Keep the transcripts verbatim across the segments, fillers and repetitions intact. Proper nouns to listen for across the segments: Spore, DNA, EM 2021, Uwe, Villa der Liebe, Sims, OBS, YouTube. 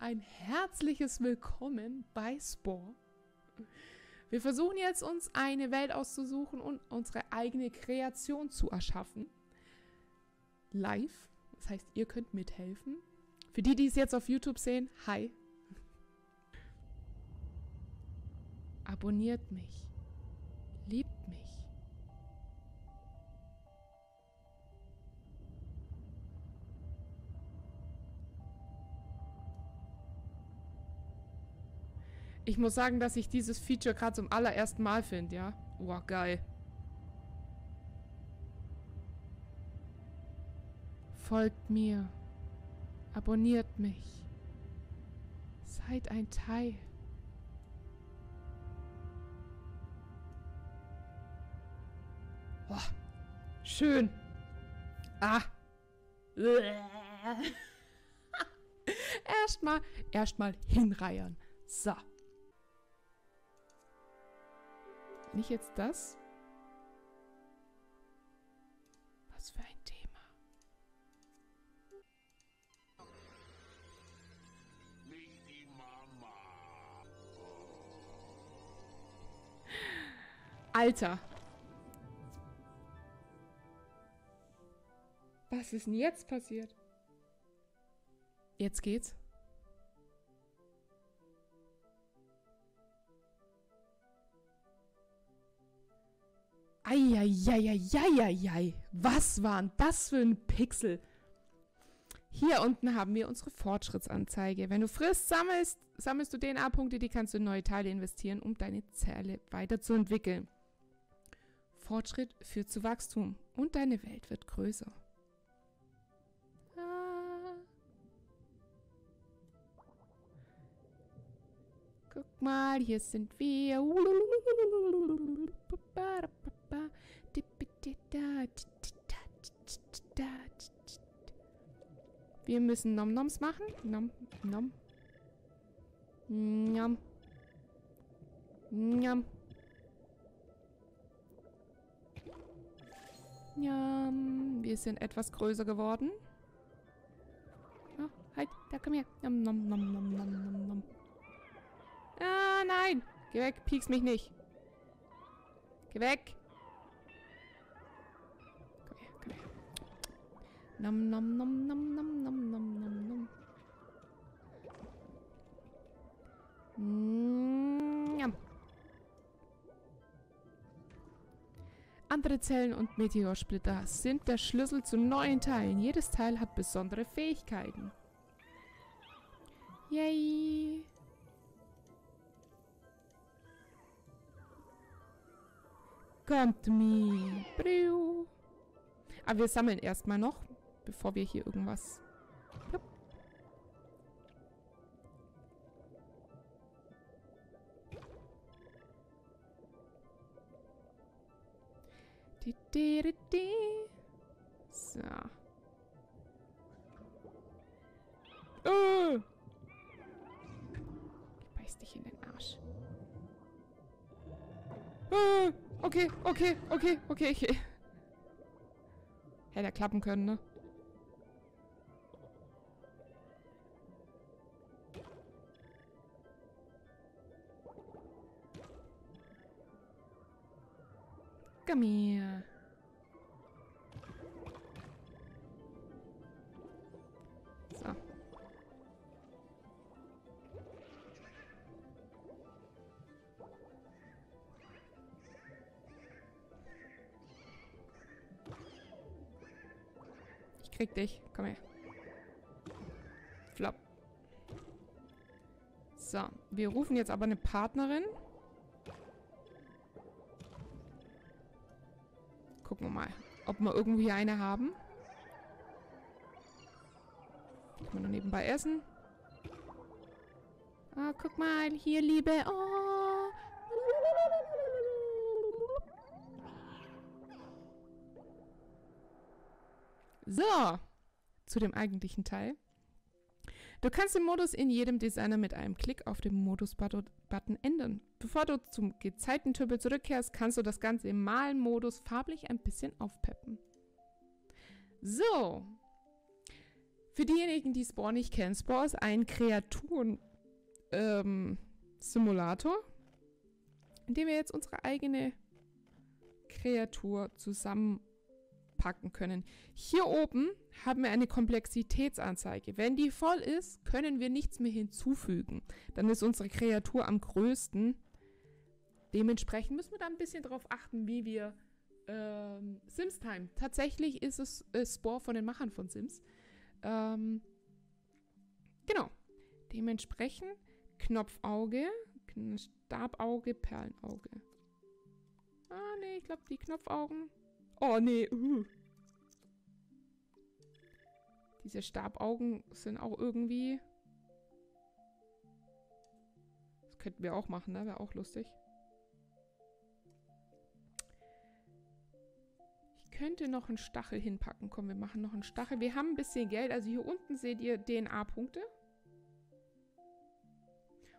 ein herzliches Willkommen bei Spore. Wir versuchen jetzt, uns eine Welt auszusuchen und unsere eigene Kreation zu erschaffen. Live. Das heißt, ihr könnt mithelfen. Für die, die es jetzt auf YouTube sehen, hi. Abonniert mich. Liebt mich. Ich muss sagen, dass ich dieses Feature gerade zum allerersten Mal finde, ja? Wow, geil. Folgt mir. Abonniert mich. Seid ein Teil. Wow, schön. Ah. Erstmal, erstmal hinreiern. So. Nicht jetzt das? Was für ein Thema. Nicht die Mama. Alter. Was ist denn jetzt passiert? Jetzt geht's. Eieieiei, was waren das für ein Pixel? Hier unten haben wir unsere Fortschrittsanzeige. Wenn du frisst, sammelst, sammelst du D N A-Punkte, die kannst du in neue Teile investieren, um deine Zelle weiterzuentwickeln. Fortschritt führt zu Wachstum und deine Welt wird größer. Ah. Guck mal, hier sind wir. Wir müssen Nom-Noms machen. Nom-Nom. Nom. Nom. Nom. Wir sind etwas größer geworden. Oh, halt. Da, komm her. Nom, nom, nom, nom, nom, nom. Ah, nein. Geh weg. Pieks mich nicht. Geh weg. Komm her, komm her. Nom, nom, nom, nom, nom, nom, nom, nom, nom. Mm-hmm. Andere Zellen und Meteorsplitter sind der Schlüssel zu neuen Teilen. Jedes Teil hat besondere Fähigkeiten. Yay! Kommt mir! Aber wir sammeln erstmal noch, bevor wir hier irgendwas... Plup. So. Oh! Ich beiß dich in den Arsch. Oh! Okay, okay, okay, okay, okay. Hätte er klappen können, ne? Komm her. So. Krieg dich. Komm her. Flop. So. Wir rufen jetzt aber eine Partnerin. Gucken wir mal, ob wir irgendwo hier eine haben. Können wir noch nebenbei essen. Ah, guck mal. Hier, Liebe. Oh. So, zu dem eigentlichen Teil. Du kannst den Modus in jedem Designer mit einem Klick auf den Modus-Button ändern. Bevor du zum Gezeitentümpel zurückkehrst, kannst du das Ganze im Malen-Modus farblich ein bisschen aufpeppen. So, Für diejenigen, die Spore nicht kennen, Spore ist ein Kreaturen-Simulator, ähm, in dem wir jetzt unsere eigene Kreatur zusammenpacken können. Hier oben haben wir eine Komplexitätsanzeige. Wenn die voll ist, können wir nichts mehr hinzufügen. Dann ist unsere Kreatur am größten. Dementsprechend müssen wir da ein bisschen drauf achten, wie wir ähm, Sims Time. Tatsächlich ist es äh, Spore von den Machern von Sims. Ähm, genau. Dementsprechend Knopfauge, Stabauge, Perlenauge. Ah, nee, ich glaube, die Knopfaugen. Oh, nee. Uh. Diese Stabaugen sind auch irgendwie... Das könnten wir auch machen, ne? Wäre auch lustig. Könnte noch einen Stachel hinpacken. Komm, wir machen noch einen Stachel. Wir haben ein bisschen Geld. Also hier unten seht ihr D N A-Punkte.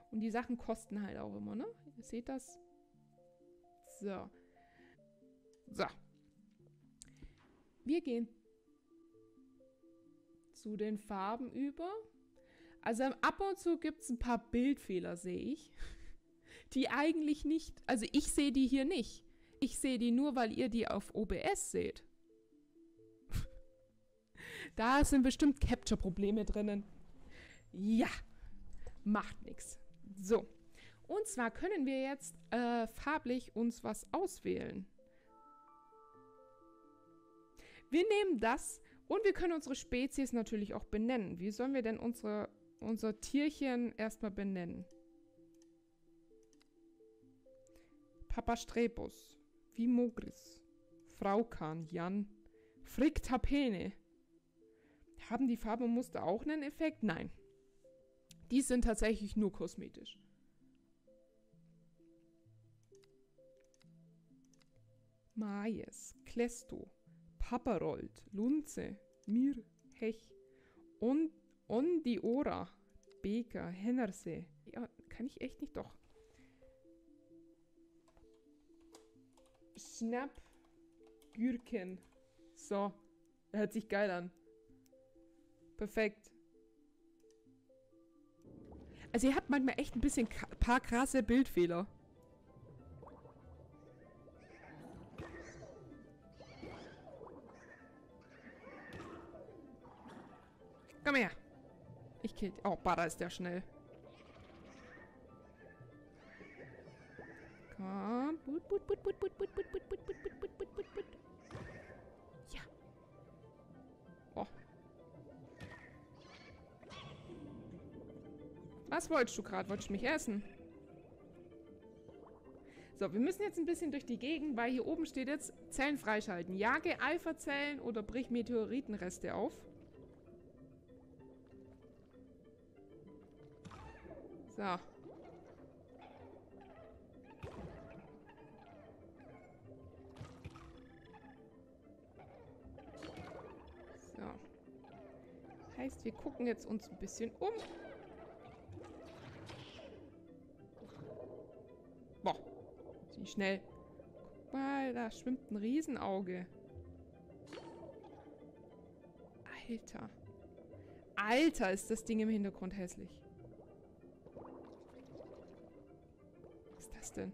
Und die Sachen kosten halt auch immer, ne? Ihr seht das? So. So. Wir gehen zu den Farben über. Also ab und zu gibt es ein paar Bildfehler, sehe ich. Die eigentlich nicht... Also ich sehe die hier nicht. Ich sehe die nur, weil ihr die auf O B S seht. Da sind bestimmt Capture-Probleme drinnen. Ja, macht nichts. So, und zwar können wir jetzt äh, farblich uns was auswählen. Wir nehmen das und wir können unsere Spezies natürlich auch benennen. Wie sollen wir denn unsere, unser Tierchen erstmal benennen? Papastrebus. Wie Mogris, Fraukan, Jan, Friktapene. Haben die Farben und Muster auch einen Effekt? Nein. Die sind tatsächlich nur kosmetisch. Majes, Klesto, Paparold, Lunze, Mir, Hech, On, Ondiora, Beker, Hennersee. Ja, kann ich echt nicht doch. Schnapp, Gürken. So, hört sich geil an. Perfekt. Also ihr habt manchmal echt ein bisschen paar krasse Bildfehler. Komm her. Ich kill... Oh, Bada ist der schnell. Komm. But, but, but, but, but, but, but, but, but, but, but, but, but. Ja. Oh. Was wolltest du gerade? Wolltest du mich essen? So, wir müssen jetzt ein bisschen durch die Gegend, weil hier oben steht jetzt Zellen freischalten. Jage Alpha-Zellen oder brich Meteoritenreste auf. So. Heißt, wir gucken jetzt uns ein bisschen um. Boah, wie schnell. Guck mal, da schwimmt ein Riesenauge. Alter. Alter, ist das Ding im Hintergrund hässlich. Was ist das denn?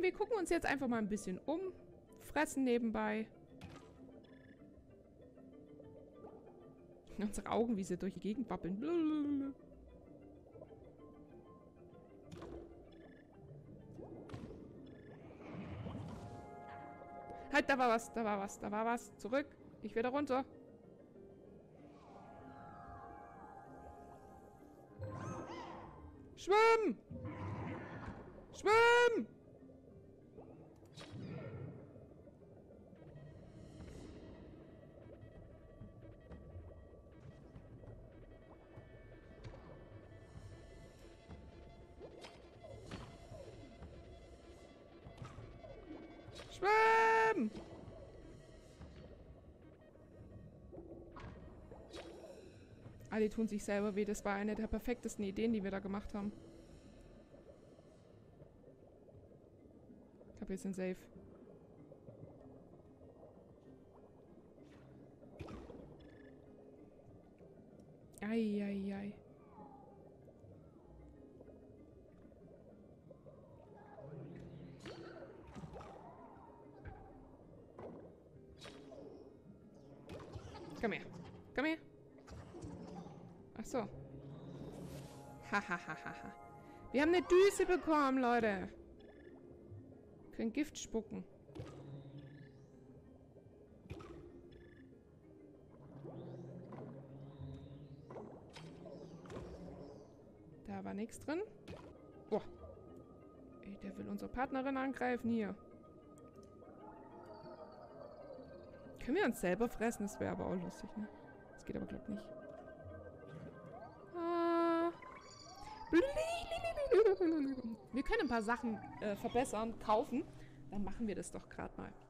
Wir gucken uns jetzt einfach mal ein bisschen um. Fressen nebenbei. Unsere Augen, wie sie durch die Gegend wappeln. Blablabla. Halt, da war was, da war was, da war was. Zurück. Ich will da runter. Schwimm! Schwimm! Schwimm! Ah, die tun sich selber weh. Das war eine der perfektesten Ideen, die wir da gemacht haben. Ich glaube, wir sind safe. Eieiei. Ei, ei. Komm her. Komm her. Ach so. Hahaha. Wir haben eine Düse bekommen, Leute. Wir können Gift spucken. Da war nichts drin. Boah. Ey, der will unsere Partnerin angreifen hier. Können wir uns selber fressen? Das wäre aber auch lustig, ne? Das geht aber, glaub nicht. Ah. Wir können ein paar Sachen äh, verbessern, kaufen. Dann machen wir das doch gerade mal.